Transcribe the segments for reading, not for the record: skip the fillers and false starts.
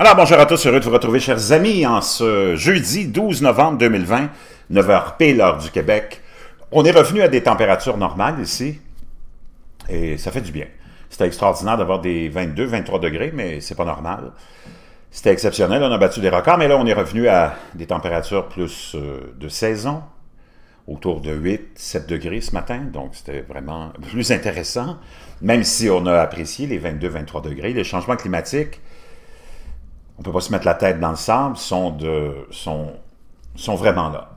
Alors bonjour à tous, heureux de vous retrouver chers amis en ce jeudi 12 novembre 2020, 9h pile heure du Québec. On est revenu à des températures normales ici et ça fait du bien. C'était extraordinaire d'avoir des 22, 23 degrés mais c'est pas normal. C'était exceptionnel, on a battu des records mais là on est revenu à des températures plus de saison, autour de 8, 7 degrés ce matin, donc c'était vraiment plus intéressant. Même si on a apprécié les 22, 23 degrés, les changements climatiques, on ne peut pas se mettre la tête dans le sable, sont vraiment là.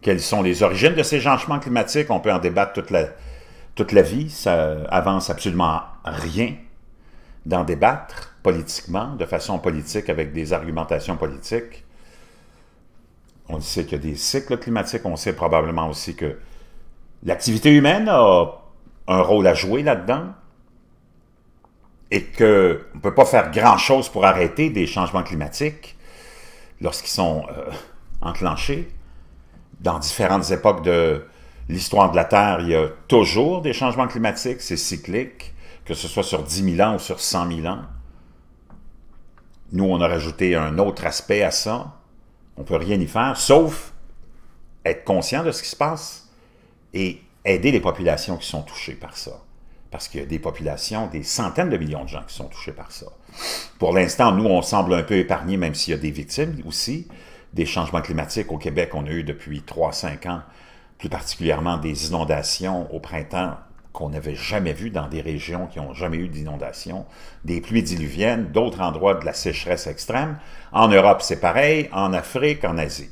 Quelles sont les origines de ces changements climatiques? On peut en débattre toute la vie. Ça avance absolument rien d'en débattre politiquement, de façon politique, avec des argumentations politiques. On sait qu'il y a des cycles climatiques. On sait probablement aussi que l'activité humaine a un rôle à jouer là-dedans. Et qu'on ne peut pas faire grand-chose pour arrêter des changements climatiques lorsqu'ils sont enclenchés. Dans différentes époques de l'histoire de la Terre, il y a toujours des changements climatiques, c'est cyclique, que ce soit sur 10 000 ans ou sur 100 000 ans. Nous, on a rajouté un autre aspect à ça. On ne peut rien y faire, sauf être conscient de ce qui se passe et aider les populations qui sont touchées par ça. Parce qu'il y a des populations, des centaines de millions de gens qui sont touchés par ça. Pour l'instant, nous, on semble un peu épargnés, même s'il y a des victimes aussi, des changements climatiques. Au Québec, on a eu depuis 3-5 ans, plus particulièrement des inondations au printemps qu'on n'avait jamais vues dans des régions qui n'ont jamais eu d'inondations, des pluies diluviennes, d'autres endroits de la sécheresse extrême. En Europe, c'est pareil, en Afrique, en Asie.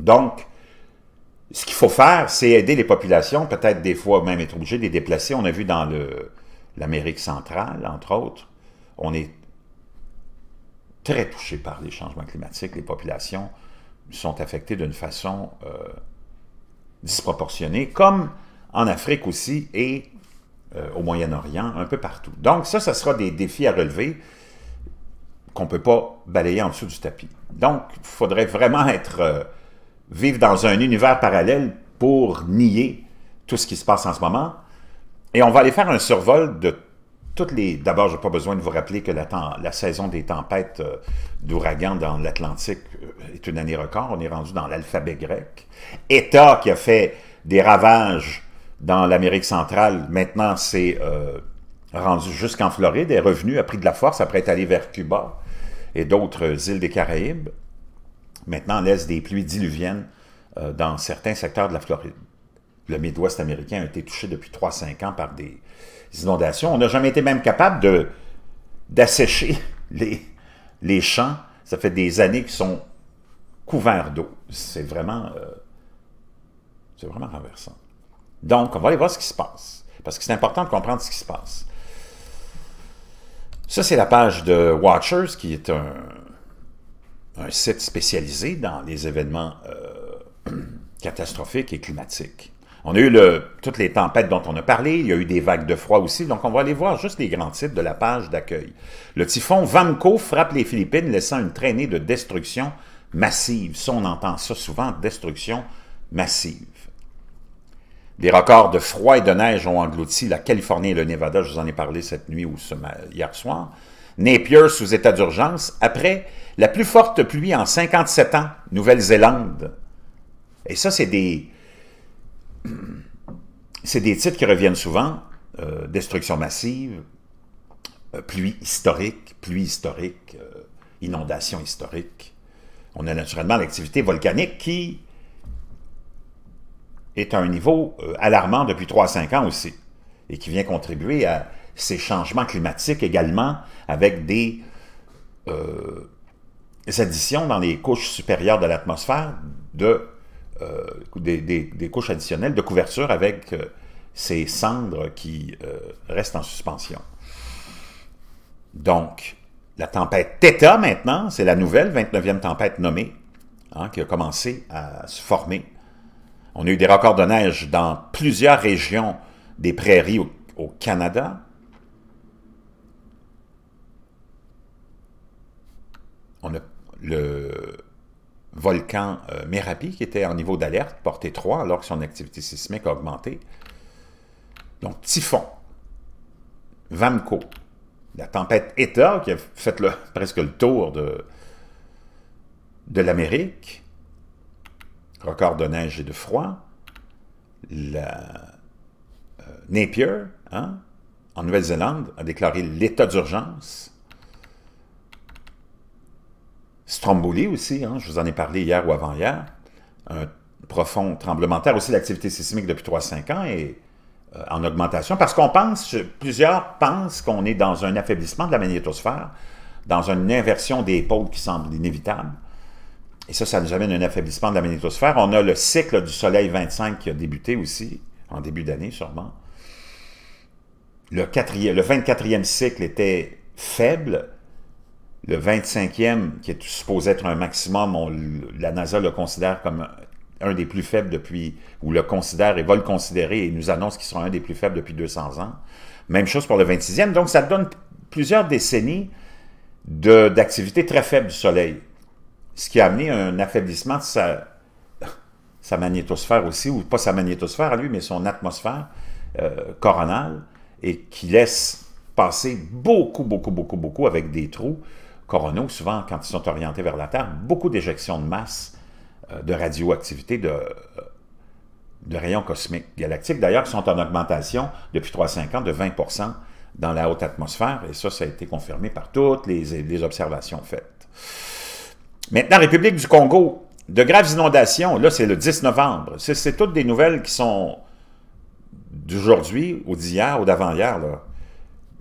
Donc, ce qu'il faut faire, c'est aider les populations, peut-être des fois même être obligé de les déplacer. On a vu dans l'Amérique centrale, entre autres, on est très touché par les changements climatiques. Les populations sont affectées d'une façon disproportionnée, comme en Afrique aussi et au Moyen-Orient, un peu partout. Donc ça sera des défis à relever qu'on ne peut pas balayer en dessous du tapis. Donc, il faudrait vraiment être... vivre dans un univers parallèle pour nier tout ce qui se passe en ce moment. Et on va aller faire un survol de toutes les... D'abord, je n'ai pas besoin de vous rappeler que la saison des tempêtes d'ouragans dans l'Atlantique est une année record. On est rendu dans l'alphabet grec. Eta, qui a fait des ravages dans l'Amérique centrale, maintenant c'est rendu jusqu'en Floride, est revenu, a pris de la force, après être allé vers Cuba et d'autres îles des Caraïbes. Maintenant, laisse des pluies diluviennes dans certains secteurs de la Floride. Le Midwest américain a été touché depuis 3-5 ans par des inondations. On n'a jamais été même capable d'assécher les champs. Ça fait des années qu'ils sont couverts d'eau. C'est vraiment renversant. Donc, on va aller voir ce qui se passe, parce que c'est important de comprendre ce qui se passe. Ça, c'est la page de Watchers, qui est un site spécialisé dans les événements catastrophiques et climatiques. On a eu toutes les tempêtes dont on a parlé, il y a eu des vagues de froid aussi, donc on va aller voir juste les grands titres de la page d'accueil. Le typhon Vamco frappe les Philippines, laissant une traînée de destruction massive. Ça, on entend ça souvent, destruction massive. Des records de froid et de neige ont englouti la Californie et le Nevada, je vous en ai parlé cette nuit ou hier soir. Napier sous état d'urgence, après la plus forte pluie en 57 ans, Nouvelle-Zélande. Et ça, c'est des titres qui reviennent souvent. Destruction massive, pluie historique, inondation historique. On a naturellement l'activité volcanique qui est à un niveau alarmant depuis 3-5 ans aussi, et qui vient contribuer à ces changements climatiques également, avec des additions dans les couches supérieures de l'atmosphère, des couches additionnelles de couverture avec ces cendres qui restent en suspension. Donc, la tempête Theta maintenant, c'est la nouvelle 29e tempête nommée, hein, qui a commencé à se former. On a eu des records de neige dans plusieurs régions des prairies au Canada. On a le volcan Merapi qui était en niveau d'alerte, portée 3, alors que son activité sismique a augmenté. Donc, typhon, Vamco, la tempête Eta, qui a fait presque le tour de l'Amérique, record de neige et de froid, la Napier, hein, en Nouvelle-Zélande, a déclaré l'état d'urgence. Stromboli aussi, hein, je vous en ai parlé hier ou avant-hier, un profond tremblement de terre. Aussi, l'activité sismique depuis 3-5 ans est en augmentation, parce qu'on pense, plusieurs pensent qu'on est dans un affaiblissement de la magnétosphère, dans une inversion des pôles qui semble inévitable. Et ça, ça nous amène à un affaiblissement de la magnétosphère. On a le cycle du Soleil 25 qui a débuté aussi, en début d'année sûrement. Le 24e cycle était faible. Le 25e, qui est supposé être un maximum, la NASA le considère comme un des plus faibles depuis, ou le considère et va le considérer, et nous annonce qu'il sera un des plus faibles depuis 200 ans. Même chose pour le 26e. Donc, ça donne plusieurs décennies d'activité très faible du Soleil, ce qui a amené un affaiblissement de sa magnétosphère aussi, ou pas sa magnétosphère à lui, mais son atmosphère coronale, et qui laisse passer beaucoup avec des trous coronaux, souvent, quand ils sont orientés vers la Terre, beaucoup d'éjections de masse, de radioactivité, de rayons cosmiques galactiques, d'ailleurs, qui sont en augmentation depuis 3-5 ans de 20% dans la haute atmosphère, et ça, ça a été confirmé par toutes les observations faites. Maintenant, République du Congo, de graves inondations, là, c'est le 10 novembre. C'est toutes des nouvelles qui sont d'aujourd'hui, ou d'hier, ou d'avant-hier, là.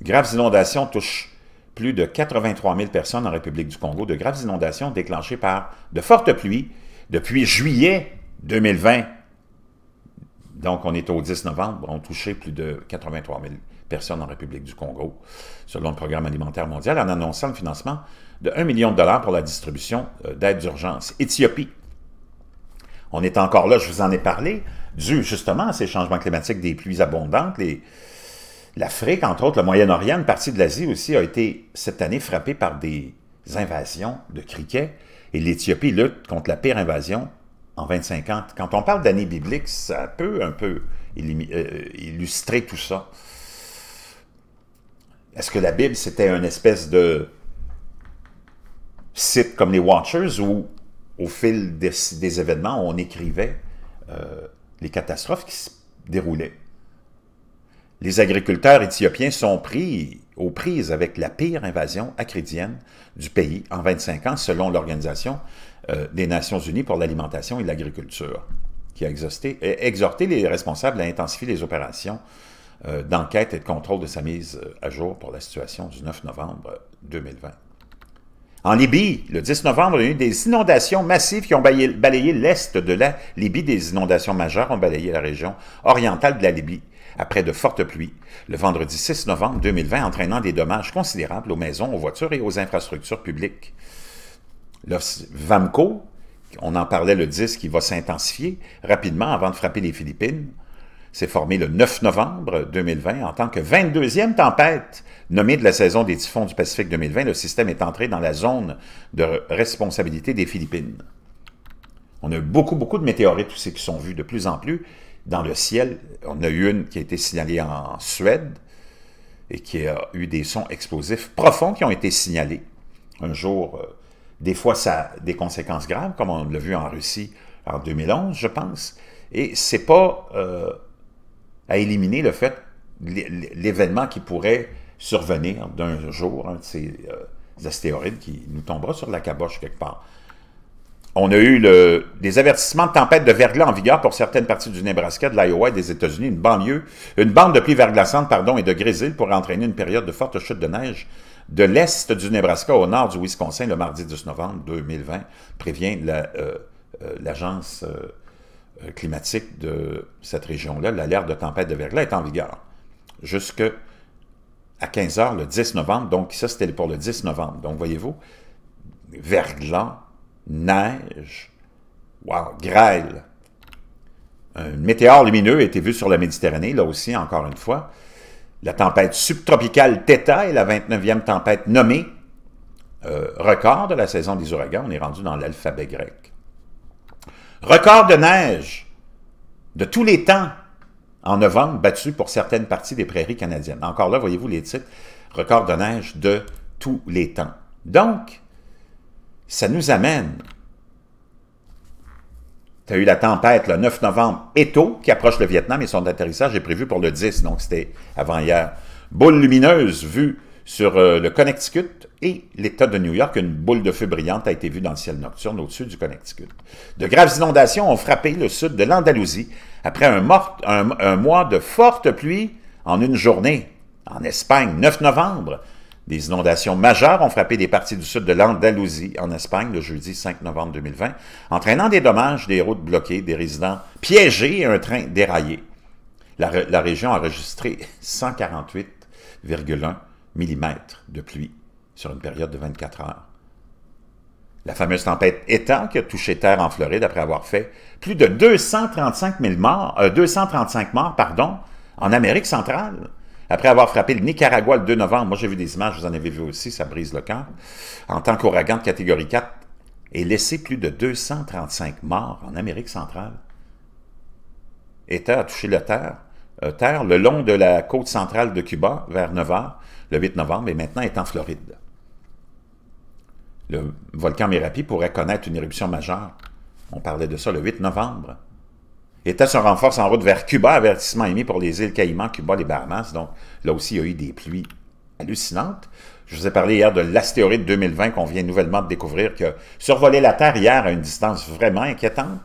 Graves inondations touchent plus de 83 000 personnes en République du Congo, de graves inondations déclenchées par de fortes pluies depuis juillet 2020. Donc, on est au 10 novembre, on touchait plus de 83 000 personnes en République du Congo, selon le Programme alimentaire mondial, en annonçant le financement de 1 million de dollars pour la distribution d'aide d'urgence. Éthiopie. On est encore là, je vous en ai parlé, dû justement à ces changements climatiques, des pluies abondantes, l'Afrique, entre autres, le Moyen-Orient, une partie de l'Asie aussi, a été cette année frappée par des invasions de criquets, et l'Éthiopie lutte contre la pire invasion en 25 ans. Quand on parle d'année biblique, ça peut un peu illustrer tout ça. Est-ce que la Bible, c'était une espèce de site comme les Watchers, où au fil des événements, on écrivait les catastrophes qui se déroulaient? Les agriculteurs éthiopiens sont pris aux prises avec la pire invasion acaridienne du pays en 25 ans, selon l'Organisation des Nations Unies pour l'alimentation et l'agriculture, qui a exhorté les responsables à intensifier les opérations d'enquête et de contrôle de sa mise à jour pour la situation du 9 novembre 2020. En Libye, le 10 novembre, il y a eu des inondations massives qui ont balayé l'est de la Libye. Des inondations majeures ont balayé la région orientale de la Libye après de fortes pluies, le vendredi 6 novembre 2020, entraînant des dommages considérables aux maisons, aux voitures et aux infrastructures publiques. Le Vamco, on en parlait le 10, qui va s'intensifier rapidement avant de frapper les Philippines, s'est formé le 9 novembre 2020 en tant que 22e tempête nommée de la saison des typhons du Pacifique 2020. Le système est entré dans la zone de responsabilité des Philippines. On a eu beaucoup de météorites aussi qui sont vues de plus en plus dans le ciel. On a eu une qui a été signalée en Suède et qui a eu des sons explosifs profonds qui ont été signalés. Un jour, des fois, ça a des conséquences graves, comme on l'a vu en Russie en 2011, je pense. Et c'est pas à éliminer le fait, l'événement qui pourrait survenir d'un jour, un de ces astéroïdes qui nous tombera sur la caboche quelque part. On a eu des avertissements de tempête de verglas en vigueur pour certaines parties du Nebraska, de l'Iowa et des États-Unis, une bande de pluie verglaçante, pardon, et de grésil pour entraîner une période de forte chute de neige de l'est du Nebraska au nord du Wisconsin le mardi 10 novembre 2020, prévient l'agence climatique de cette région-là. L'alerte de tempête de verglas est en vigueur jusqu'à 15 h le 10 novembre. Donc ça, c'était pour le 10 novembre. Donc voyez-vous, verglas, neige, wow, grêle. Un météore lumineux a été vu sur la Méditerranée, là aussi, encore une fois. La tempête subtropicale Theta est la 29e tempête nommée record de la saison des ouragans. On est rendu dans l'alphabet grec. Record de neige de tous les temps en novembre, battu pour certaines parties des prairies canadiennes. Encore là, voyez-vous les titres. record de neige de tous les temps. Donc, ça nous amène... Tu as eu la tempête le 9 novembre, Eto, qui approche le Vietnam et son atterrissage est prévu pour le 10, donc c'était avant-hier. Boule lumineuse vue sur le Connecticut et l'État de New York. Une boule de feu brillante a été vue dans le ciel nocturne au-dessus du Connecticut. De graves inondations ont frappé le sud de l'Andalousie après un mois de fortes pluies en une journée. En Espagne, 9 novembre, des inondations majeures ont frappé des parties du sud de l'Andalousie en Espagne le jeudi 5 novembre 2020, entraînant des dommages, des routes bloquées, des résidents piégés et un train déraillé. La région a enregistré 148,1 mm de pluie sur une période de 24 heures. La fameuse tempête Eta qui a touché terre en Floride après avoir fait plus de 235 morts en Amérique centrale. Après avoir frappé le Nicaragua le 2 novembre, moi j'ai vu des images, vous en avez vu aussi, ça brise le cœur, en tant qu'ouragan de catégorie 4, et laissé plus de 235 morts en Amérique centrale. Eta a touché la terre le long de la côte centrale de Cuba vers 9 h, le 8 novembre, et maintenant est en Floride. Le volcan Merapi pourrait connaître une éruption majeure. On parlait de ça le 8 novembre. Eta se renforce en route vers Cuba, avertissement émis pour les îles Caïmans, Cuba, les Bahamas. Donc, là aussi, il y a eu des pluies hallucinantes. Je vous ai parlé hier de l'astéroïde 2020 qu'on vient nouvellement de découvrir, qui a survolé la Terre hier à une distance vraiment inquiétante.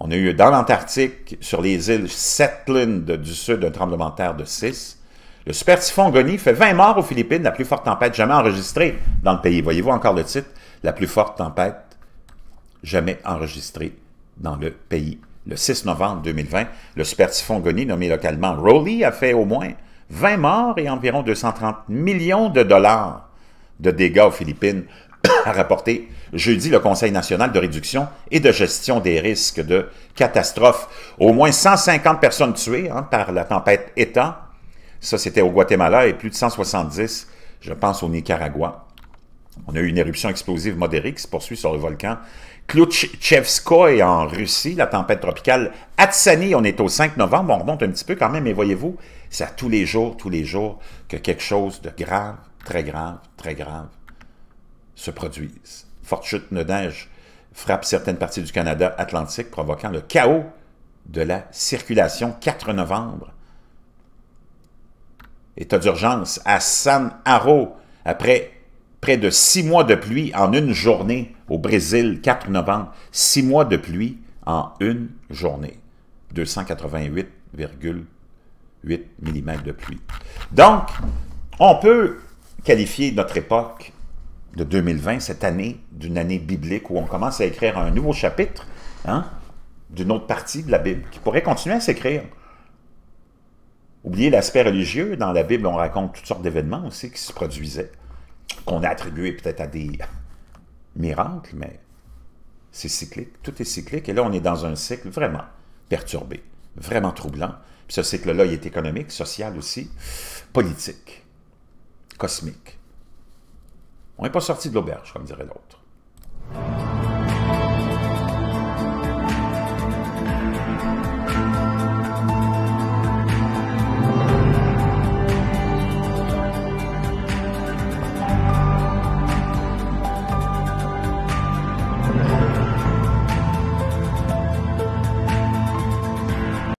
On a eu dans l'Antarctique, sur les îles Shetland du Sud, un tremblement de terre de 6. Le super typhon Goni fait 20 morts aux Philippines, la plus forte tempête jamais enregistrée dans le pays. Voyez-vous encore le titre? La plus forte tempête jamais enregistrée dans le pays. Le 6 novembre 2020, le super typhon Goni, nommé localement Rolly, a fait au moins 20 morts et environ 230 millions de dollars de dégâts aux Philippines, a rapporté jeudi le Conseil national de réduction et de gestion des risques de catastrophes. Au moins 150 personnes tuées par la tempête Eta. Ça, c'était au Guatemala et plus de 170, je pense, au Nicaragua. On a eu une éruption explosive modérée qui se poursuit sur le volcan Klutchevskoi en Russie, la tempête tropicale Atsani, on est au 5 novembre, on remonte un petit peu quand même, mais voyez-vous, c'est à tous les jours, que quelque chose de grave, très grave, très grave se produise. Forte chute de neige frappe certaines parties du Canada atlantique, provoquant le chaos de la circulation. 4 novembre, état d'urgence à San Haro, après près de 6 mois de pluie en une journée au Brésil, 4 novembre. 6 mois de pluie en une journée. 288,8 mm de pluie. Donc, on peut qualifier notre époque de 2020, cette année, d'une année biblique où on commence à écrire un nouveau chapitre d'une autre partie de la Bible qui pourrait continuer à s'écrire. Oubliez l'aspect religieux. Dans la Bible, on raconte toutes sortes d'événements aussi qui se produisaient, qu'on a attribué peut-être à des miracles, mais c'est cyclique, tout est cyclique, et là on est dans un cycle vraiment perturbé, vraiment troublant, puis ce cycle-là il est économique, social aussi, politique, cosmique. On n'est pas sorti de l'auberge, comme dirait l'autre.